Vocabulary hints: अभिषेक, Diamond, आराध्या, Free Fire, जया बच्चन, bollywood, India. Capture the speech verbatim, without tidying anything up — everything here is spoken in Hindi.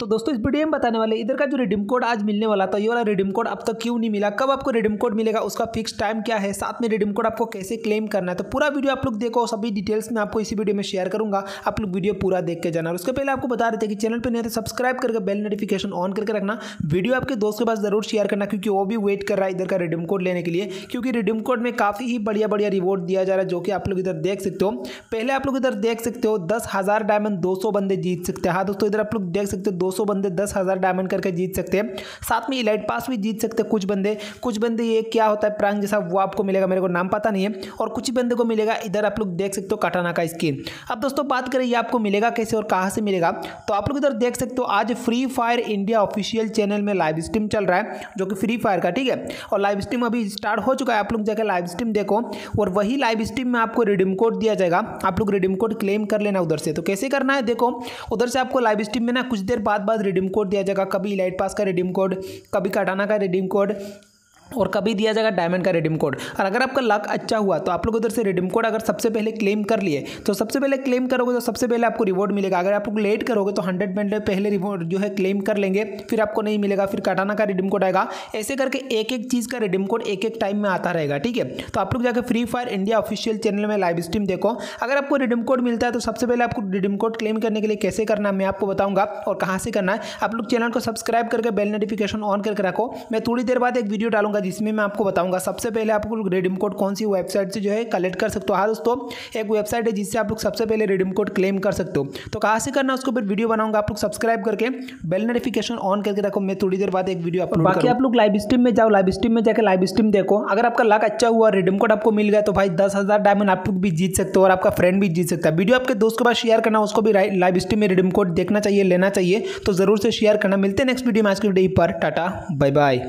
तो दोस्तों इस वीडियो में बताने वाले इधर का जो रिडीम कोड आज मिलने वाला था, ये वाला रिडीम कोड अब तक क्यों नहीं मिला, कब आपको रिडीम कोड मिलेगा, उसका फिक्स टाइम क्या है, साथ में रिडीम कोड आपको कैसे क्लेम करना है, तो पूरा वीडियो आप लोग देखो। सभी डिटेल्स मैं आपको इसी वीडियो में शेयर करूंगा, आप लोग वीडियो पूरा देख के जाना। और उसके पहले आपको बता रहे थे कि चैनल पर नहीं तो सब्सक्राइब करके बेल नोटिफिकेशन ऑन करके रखना, वीडियो आपके दोस्त के पास जरूर शेयर करना, क्योंकि वो भी वेट कर रहा है इधर का रिडीम कोड लेने के लिए, क्योंकि रिडीम कोड में काफ़ी ही बढ़िया बढ़िया रिवॉर्ड दिया जा रहा है, जो कि आप लोग इधर देख सकते हो। पहले आप लोग इधर देख सकते हो दस हज़ार डायमंड दो सौ बंदे जीत सकते हैं। हाँ दोस्तों, इधर आप लोग देख सकते हो दो सौ बंदे दस हज़ार डायमंड करके जीत सकते हैं, साथ में इलाइट पास भी जीत सकते हैं कुछ बंदे। कुछ बंदे ये क्या होता है प्रांग जैसा, वो आपको मिलेगा, मेरे को नाम पता नहीं है, और कुछ ही बंदे को मिलेगा। इधर आप लोग देख सकते हो कटाना का स्किन। अब दोस्तों बात करें ये आपको मिलेगा कैसे और कहाँ से मिलेगा, तो आप लोग इधर देख सकते हो आज free fire India official channel में लाइव स्ट्रीम चल रहा है, जो कि फ्री फायर का, ठीक है। और लाइव स्ट्रीम अभी स्टार्ट हो चुका है, आप लोग जाकर लाइव स्ट्रीम देखो, और वही लाइव स्ट्रीम में आपको रिडीम कोड दिया जाएगा, आप लोग रिडीम कोड क्लेम कर लेना उधर से। तो कैसे करना है देखो, उधर से आपको लाइव स्ट्रीम में ना कुछ देर बाद बाद रिडीम कोड दिया जाएगा, कभी इलाइट पास का रिडीम कोड, कभी कटाना का रिडीम कोड, और कभी दिया जाएगा डायमंड का रिडीम कोड। और अगर आपका लक अच्छा हुआ तो आप लोग उधर से रिडीम कोड अगर सबसे पहले क्लेम कर लिए, तो सबसे पहले क्लेम करोगे तो सबसे पहले आपको रिवॉर्ड मिलेगा। अगर आप लोग लेट करोगे तो हंड्रेड बंदे पहले रिवॉर्ड जो है क्लेम कर लेंगे, फिर आपको नहीं मिलेगा, फिर कटाना का रिडीम कोड आएगा। ऐसे करके एक एक चीज़ का रिडीम कोड एक एक टाइम में आता रहेगा, ठीक है। तो आप लोग जाकर free fire India official channel में लाइव स्ट्रीम देखो, अगर आपको रिडीम कोड मिलता है तो सबसे पहले आपको रिडीम कोड क्लेम करने के लिए कैसे करना है मैं आपको बताऊँगा, और कहाँ से करना है। आप लोग चैनल को सब्सक्राइब करके बेल नोटिफिकेशन ऑन करके रखो, मैं थोड़ी देर बाद एक वीडियो डालूंगा जिसमें मैं आपको बताऊंगा सबसे पहले आप लोग रिडीम कोड कौन सी वेबसाइट से जो है कलेक्ट कर सकते हो। हाँ दोस्तों, एक वेबसाइट है जिससे आप लोग सबसे पहले रिडीम कोड क्लेम कर सकते हो, तो कहाँ से करना उसको फिर वीडियो बनाऊंगा। आप लोग सब्सक्राइब करके बेल नोटिफिकेशन ऑन करके रखो, मैं थोड़ी देर बाद एक वीडियो अपलोड करूंगा। बाकी आप लोग लाइव स्ट्रीम में जाओ, लाइव स्ट्रीम में जाकर लाइव स्ट्रीम देखो, अगर आपका लक अच्छा हुआ रिडीम कोड आपको मिल गया तो भाई दस हज़ार डायमंड आप लोग भी जीत सकते हो, और आपका फ्रेंड भी जीत सकता है। वीडियो आपके दोस्त के पास शेयर करना, उसको भी लाइव स्ट्रीम में रिडीम कोड देखना चाहिए, लेना चाहिए, तो जरूर से शेयर करना। मिलते हैं नेक्स्ट वीडियो में, आज के वीडियो पर टाटा बाय बाय।